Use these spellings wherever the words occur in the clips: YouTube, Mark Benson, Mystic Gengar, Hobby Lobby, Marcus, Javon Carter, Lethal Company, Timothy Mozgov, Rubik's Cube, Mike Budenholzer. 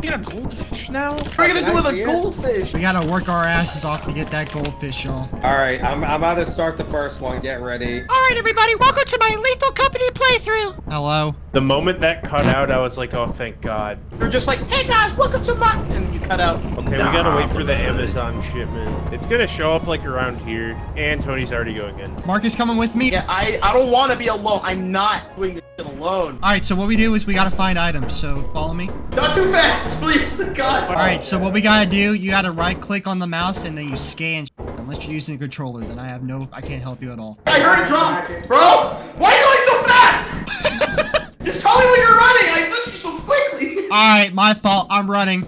can get a goldfish now? What are we gonna do with a goldfish? We gotta work our asses off to get that goldfish, y'all. Alright, I'm about to start the first one. Get ready. Alright, everybody, welcome to my Lethal Company playthrough. Hello. The moment that cut out, I was like, oh, thank God. You're just like, hey guys, welcome to my... And you cut out. Okay, nah, we gotta wait for the Amazon shipment. It's gonna show up like around here. And Tony's already going in. Marcus coming with me? Yeah, I don't wanna be alone. I'm not doing this alone. Alright, so what we do is we gotta find items, so follow me. Not too fast, please, God. Alright, so what we gotta do, you gotta right click on the mouse and then you scan. Unless you're using a controller, then I can't help you at all. I heard a drop, bro! Why are you going so fast? Just tell me when you're running! I missed you so quickly! Alright, my fault. I'm running.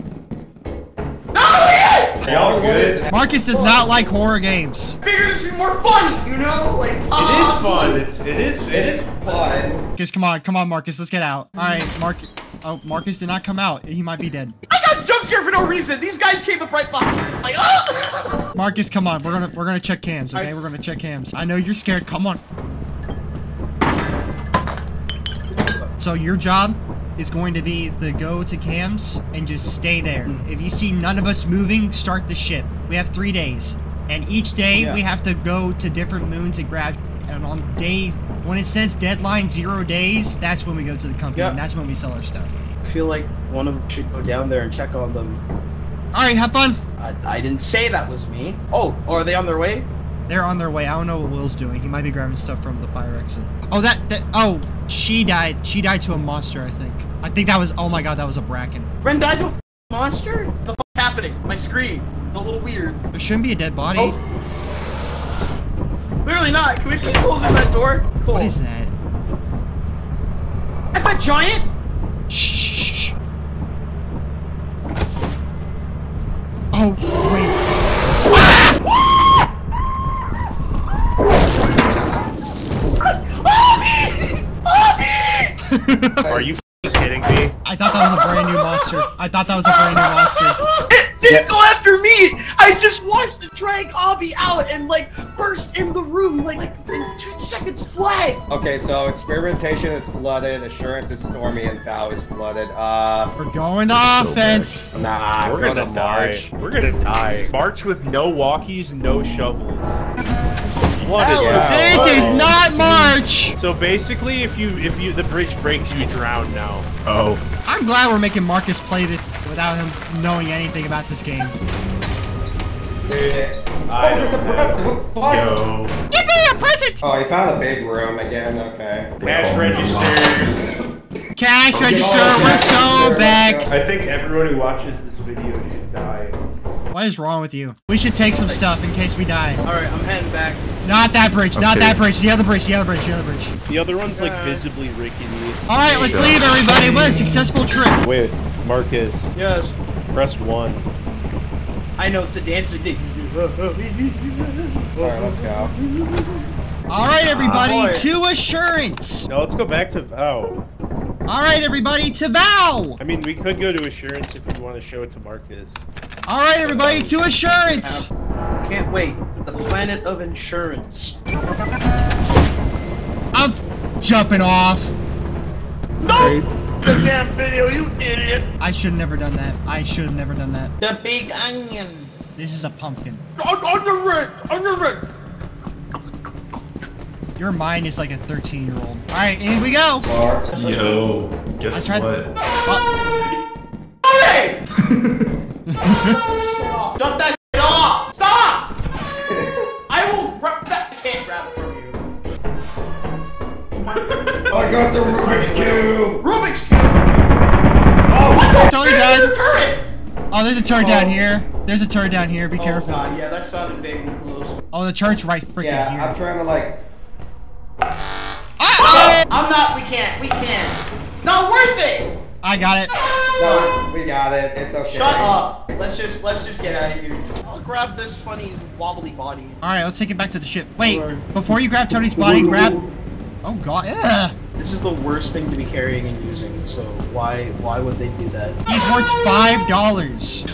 No, are y'all good? Marcus does not like horror games. I figured this would be more fun, you know? Like, it is fun. It is fun. Marcus, come on. Come on, Marcus. Let's get out. Alright, Marcus. Oh, Marcus did not come out. He might be dead. I got jump scared for no reason. These guys came up right behind. Like, oh! Marcus, come on. We're gonna check cams, okay? We're gonna check cams. I know you're scared. Come on. So your job is going to be to go to cams and just stay there. If you see none of us moving, start the ship. We have 3 days. And each day we have to go to different moons and grab. And on day, when it says deadline 0 days, that's when we go to the company and that's when we sell our stuff. I feel like one of them should go down there and check on them. All right, have fun. I didn't say that was me. Oh, are they on their way? They're on their way. I don't know what Will's doing. He might be grabbing stuff from the fire exit. Oh, oh, she died. She died to a monster, I think. That was, oh my God, that was a bracken. Ren died to a monster? What the fuck's happening? My screen, a little weird. There shouldn't be a dead body. Oh. Clearly not. Can we keep closing that door? Cool. What is that? That's a giant? Shh. Oh, wait. Ah! Are you kidding me? I thought that was a brand new monster. It didn't go after me! I just watched it drag Obby out and like burst in the room like in 2 seconds flat. Okay, so experimentation is flooded, assurance is stormy, and vow is flooded. We're going offense. Nah, we're gonna march. We're gonna die. March with no walkies, no shovels. This is not March! So basically, if the bridge breaks, you drown now. Oh. I'm glad we're making Marcus play this without him knowing anything about this game. Dude, I don't know. Give me a present! Oh, he found a big room again, okay. Cash register. Cash register, we're so back! I think everyone who watches this video is dying. What is wrong with you? We should take some stuff in case we die. Alright, I'm heading back. Not that bridge, not that bridge. The other bridge, the other bridge, the other bridge. The other one's like visibly rickety. Alright, let's leave everybody. What a successful trip. Wait, Marcus. Yes. Press 1. I know it's a dance. Alright, let's go. Alright, everybody, to assurance. No, let's go back to vow. Alright, everybody, to vow. I mean, we could go to assurance if we want to show it to Marcus. Alright, everybody, to assurance! Can't wait. The planet of insurance. I'm jumping off. No! The damn video, you idiot! I should have never done that. I should have never done that. The big onion. This is a pumpkin. On the red! On the red! Your mind is like a 13-year-old. Alright, in we go! Yo, guess what? Hey! Dump that shit off! Stop! I will wrap that can't wrap from you. I got the Rubik's Cube! Rubik's Cube! Oh, what the Tony does? There's a turret! Oh, there's a turret down here. There's a turret down here. Be careful. God, yeah, that sounded vaguely close. Oh, the turret's right freaking here. Yeah, I'm trying to like... Uh-oh! I'm not, we can't. It's not worth it! I got it. No, we got it. It's okay. Shut up. Let's just get out of here. I'll grab this funny wobbly body. All right, let's take it back to the ship. Wait, before you grab Tony's body, grab. Oh God. Yeah. This is the worst thing to be carrying and using. So why would they do that? He's worth $5.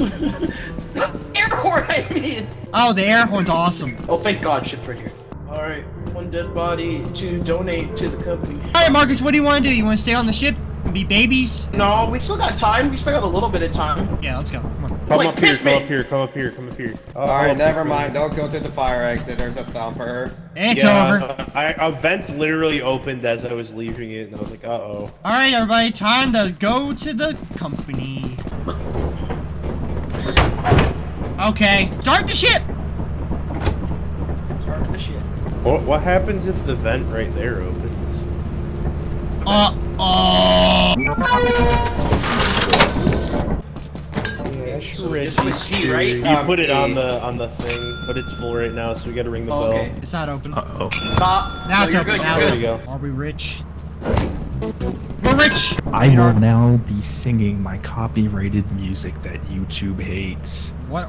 Air horn, I mean. Oh, the air horn's awesome. Oh, thank God, ship's right here. All right, one dead body to donate to the company. All right, Marcus, what do you want to do? You want to stay on the ship? be babies. No, we still got time. We still got a little bit of time. Yeah, let's go. Come on. Come up here. Alright, never mind. Don't go through the fire exit. There's a thumper. It's over. A vent literally opened as I was leaving it, and I was like, uh-oh. Alright, everybody. Time to go to the company. Okay. Start the ship! Start the ship. What happens if the vent right there opens? Yeah, so just with G, right? You put it on the thing, but it's full right now, so we gotta ring the bell. Okay. It's not open. Uh-oh. Stop! Now it's open. Now it's open. Are we rich? We're rich! I will now be singing my copyrighted music that YouTube hates. What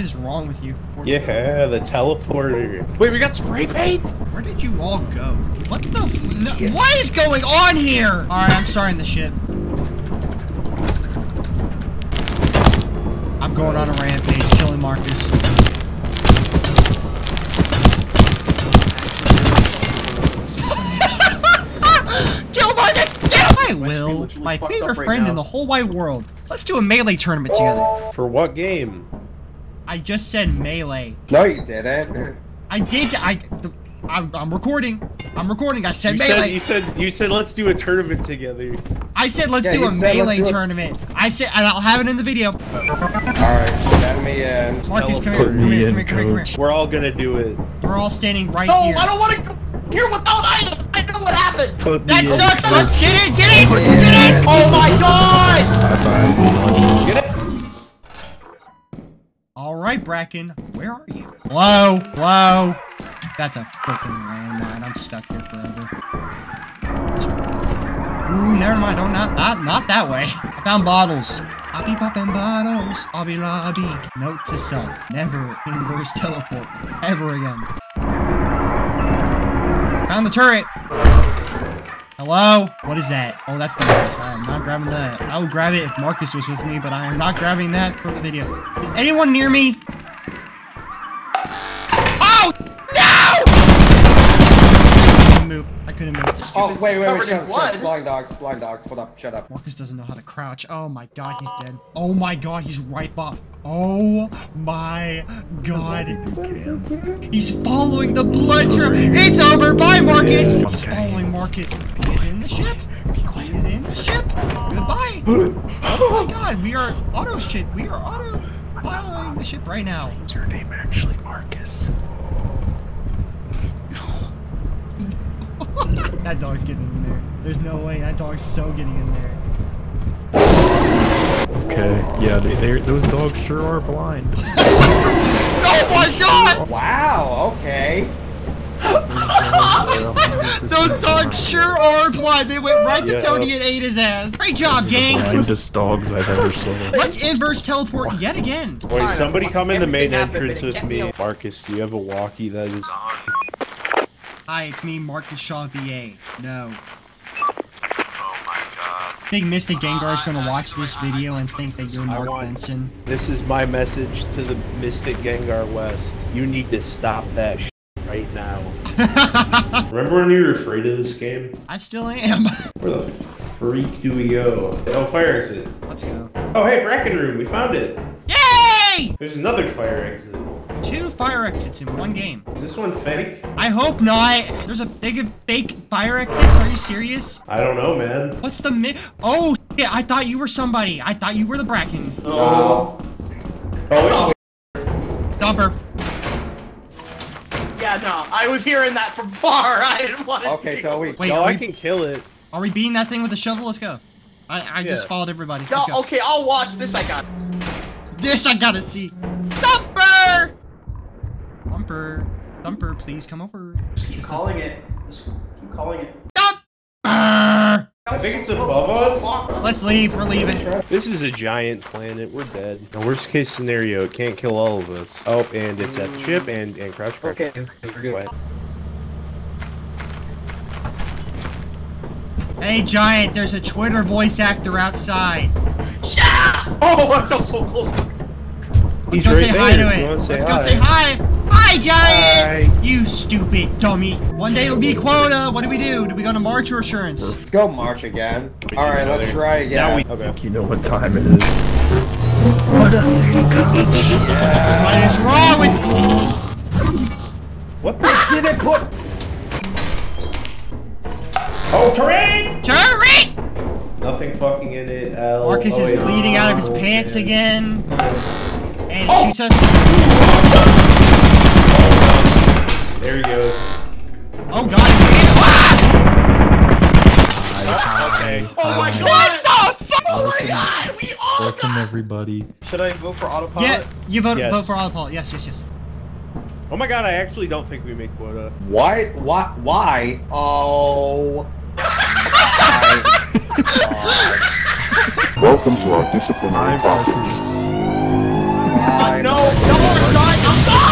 is wrong with you? Yeah, the teleporter. Wait, we got spray paint? Where did you all go? What the what is going on here? Alright, I'm starting the shit. I'm going on a rampage, killing Marcus. Will, my favorite friend in the whole wide world. Let's do a melee tournament together. For what game? I just said melee. No, you didn't. I did. I'm recording. I'm recording. I said melee. You said let's do a tournament together. I said let's do a melee tournament. I said, and I'll have it in the video. All right, send me in. Marcus, come here. We're all gonna do it. We're all standing right here. No, I don't want to go here without items. I know what happened. That sucks. Let's get it. Oh my God. Get it. All right, Bracken. Where are you? Whoa, whoa. That's a freaking landmine. I'm stuck here forever. Ooh, never mind. Don't not that way. I found bottles. I'll be popping bottles. Hobby Lobby. Note to self: never inverse teleport ever again. Found the turret. Hello? What is that? Oh, that's nice. I am not grabbing that. I would grab it if Marcus was with me, but I am not grabbing that for the video. Is anyone near me? Oh! No! I couldn't move. Oh, wait. Shut up. Blind dogs. Hold up. Shut up. Marcus doesn't know how to crouch. Oh, my God. He's dead. Oh, my God. He's right by. Oh my God. He's following the blood drip. It's over. Bye, Marcus. He's following Marcus. He is in the ship. He is in the ship. Goodbye. Oh my God. We are auto ship. We are auto piloting the ship right now. What's your name actually, Marcus? That dog's getting in there. There's no way. That dog's so getting in there. Okay, yeah, those dogs sure are blind. Oh my God! Wow, okay. Those dogs sure are blind. They went right to Tony and ate his ass. Great job, gang. The blindest dogs I've ever seen. Let's inverse teleport yet again. Wait, somebody come in the main entrance with me. Marcus, do you have a walkie that is on? Hi, it's me, Marcus Chauvier. No. I think Mystic Gengar is going to watch this video and think that you're Mark Benson. This is my message to the Mystic Gengar West. You need to stop that shit right now. Remember when you were afraid of this game? I still am. Where the freak do we go? Oh, fire exit. Let's go. Oh, hey, Bracken Room. We found it. Yay! There's another fire exit. 2 fire exits in one game. Is this one fake? I hope not. There's a big fake fire exits. Are you serious? I don't know, man. What's the Oh, yeah. I thought you were somebody. I thought you were the Bracken. Oh. Oh. Dumper. Yeah, no. I was hearing that from far. I didn't want to. Okay, so wait. No, I can kill it. Are we beating that thing with a shovel? Let's go. I just followed everybody. Let's go. Okay, I'll watch this. I gotta see. Dumper. Thumper, please come over. Just keep calling it. Just keep calling it. Thumper! I think it's above us. Let's leave. We're leaving. This is a giant planet. We're dead. The worst case scenario, it can't kill all of us. Oh, and it's at the ship and crouch. Okay, we're good. Hey, Giant, there's a Twitter voice actor outside. Yeah! Oh, that's so close. Let's go say hi to it. Let's go say hi. Bye, Giant! Bye. You stupid dummy. One day it'll be quota. What do we do? Do we go to march or assurance? Let's go march again. Alright, let's try again. Now we think you know what time it is. What a silly coach. Yeah. What is wrong with you? What the did it put? Oh, terrain! Terrain! Nothing fucking in it. Marcus is bleeding out of his pants again. And he shoots us. There he goes. Oh god. Ah! Okay. Oh my god! What the fuck? Oh my god! We all welcome everybody. Should I vote for autopilot? Yeah, you vote for autopilot. Yes, yes, yes. Oh my god, I actually don't think we make quota. Why? Why? Oh. Welcome to our disciplinary process. No, no more time. I'm sorry.